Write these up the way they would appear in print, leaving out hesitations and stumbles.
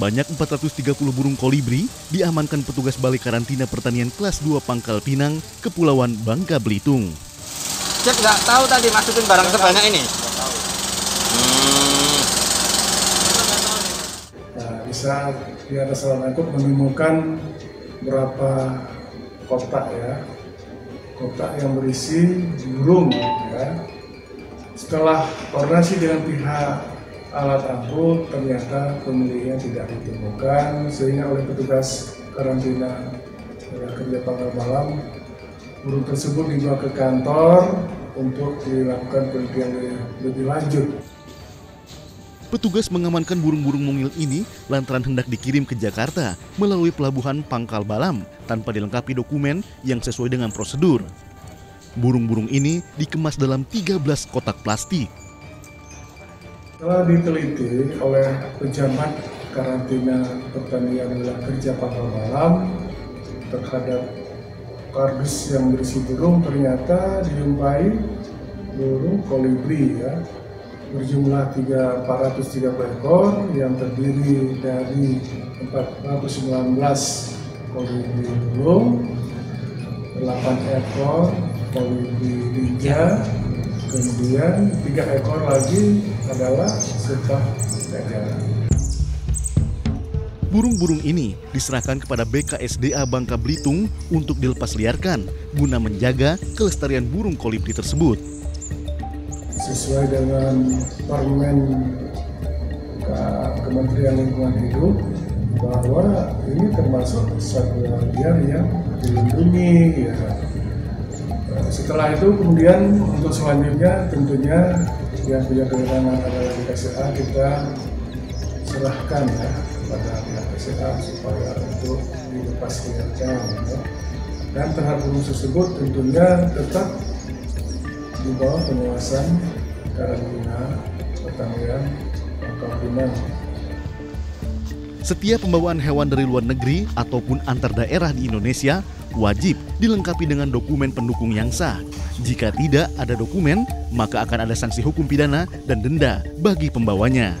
Sebanyak 430 burung kolibri diamankan petugas balai karantina pertanian kelas 2 Pangkal Pinang, Kepulauan Bangka Belitung. Cep nggak tahu tadi masukin barang sebanyak ini? Nggak tahu. Nah, bisa dia ada salah nangkut menemukan berapa kotak ya, kotak yang berisi burung ya. Setelah koordinasi dengan pihak alat angkut, ternyata pemiliknya tidak ditemukan, sehingga oleh petugas karantina kerja Pangkal Balam, burung tersebut dibawa ke kantor untuk dilakukan penelitian lebih lanjut. Petugas mengamankan burung-burung mungil ini lantaran hendak dikirim ke Jakarta melalui pelabuhan Pangkal Balam tanpa dilengkapi dokumen yang sesuai dengan prosedur. Burung-burung ini dikemas dalam 13 kotak plastik. Setelah diteliti oleh pejabat karantina pertanian wilayah kerja Pangkal Balam terhadap kardus yang berisi burung, ternyata dijumpai burung kolibri ya, berjumlah 430 ekor yang terdiri dari 419 kolibri burung, 8 ekor kolibri lincah, kemudian 3 ekor lagi adalah setah dagang. Burung-burung ini diserahkan kepada BKSDA Bangka Belitung untuk dilepasliarkan guna menjaga kelestarian burung kolibri tersebut. Sesuai dengan Permen Kementerian Lingkungan Hidup bahwa ini termasuk satwa liar yang dilindungi ya. Setelah itu kemudian untuk selanjutnya tentunya yang punya kewenangan adalah BKSDA, kita serahkan ya kepada BKSDA supaya untuk dilepasliarkan ya. Dan terhadap burung tersebut tentunya tetap di bawah pengawasan karantina pertanian Bangka Pinang. Setiap pembawaan hewan dari luar negeri ataupun antar daerah di Indonesia wajib dilengkapi dengan dokumen pendukung yang sah. Jika tidak ada dokumen, maka akan ada sanksi hukum pidana dan denda bagi pembawanya.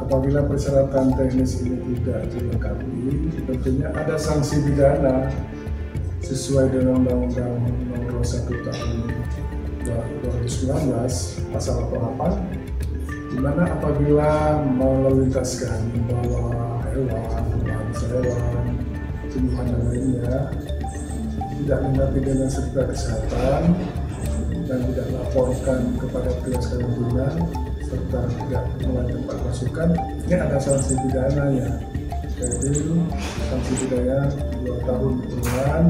Apabila persyaratan teknis ini tidak dilengkapi, tentunya ada sanksi pidana sesuai dengan Undang-Undang Nomor 1 Tahun 2019 pasal 8, di mana apabila melintaskan membawa hewan, bangsa hewan, tumbuhan dan lainnya, tidak menghadapi dengan serta kesehatan dan tidak melaporkan kepada pihak karantina serta tidak mulai tempat masukan, ini ada sanksi pidananya. Jadi sanksi pidana 2 tahun kurungan.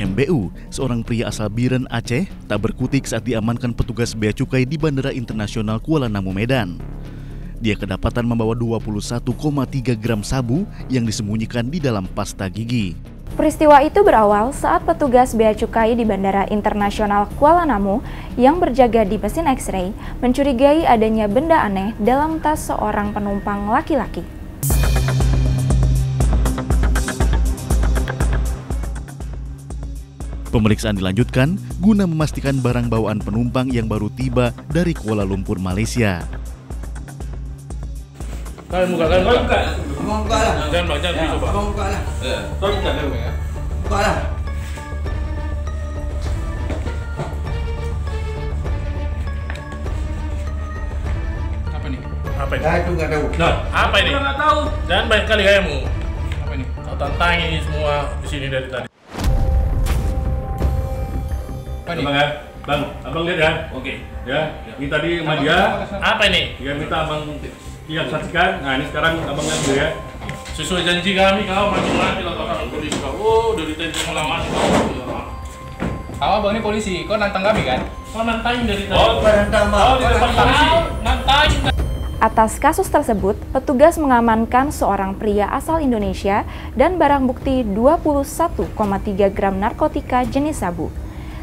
MBU, seorang pria asal Bireuen Aceh, tak berkutik saat diamankan petugas bea cukai di Bandara Internasional Kuala Namu, Medan. Dia kedapatan membawa 21,3 gram sabu yang disembunyikan di dalam pasta gigi. Peristiwa itu berawal saat petugas bea cukai di Bandara Internasional Kuala Namu yang berjaga di mesin X-ray mencurigai adanya benda aneh dalam tas seorang penumpang laki-laki. Pemeriksaan dilanjutkan guna memastikan barang bawaan penumpang yang baru tiba dari Kuala Lumpur, Malaysia. Kalian buka, kalian buka. Abang buka lah. Jangan bang, jangan ya, abang buka lah. Ya, abang buka lah. Buka lah. Apa ini? Apa ini? Nah, itu nggak tahu. Nah, apa ini? Nggak tahu. Jangan banyak kali kamu. Apa ini? Kau tantangin ini semua di sini dari tadi. Abang ya, bang, abang lihat ya. Oke. Ya, ini tadi media. Apa ini? Dia minta abang lihat, saksikan. Nah, ini sekarang abang lihat dulu ya. Sesuai janji kami, kau mati-mati lah kau polisi kau. Oh, dari tadi lama sekali. Kau abang ini polisi, kau nantang kami kan? Kau nantangin dari tadi. Oh, nantang bang. Nantangin. Atas kasus tersebut, petugas mengamankan seorang pria asal Indonesia dan barang bukti 21,3 gram narkotika jenis sabu.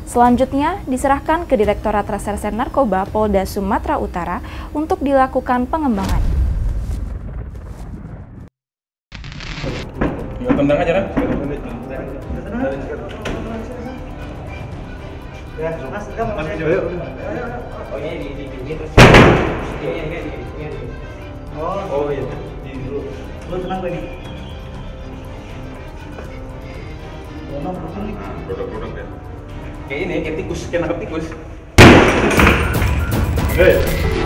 Selanjutnya, diserahkan ke Direktorat Reserse Narkoba Polda Sumatera Utara untuk dilakukan pengembangan. Tendang aja, kan? Ya, Mas, enggak Mas. Ayo. Oh, ini di terus. Ini. Oh, iya. Di dulu. Lu tenang lagi. Mana produk? Produk ya. Kayak ini, kayak tikus, kayak nangkap tikus. Hei.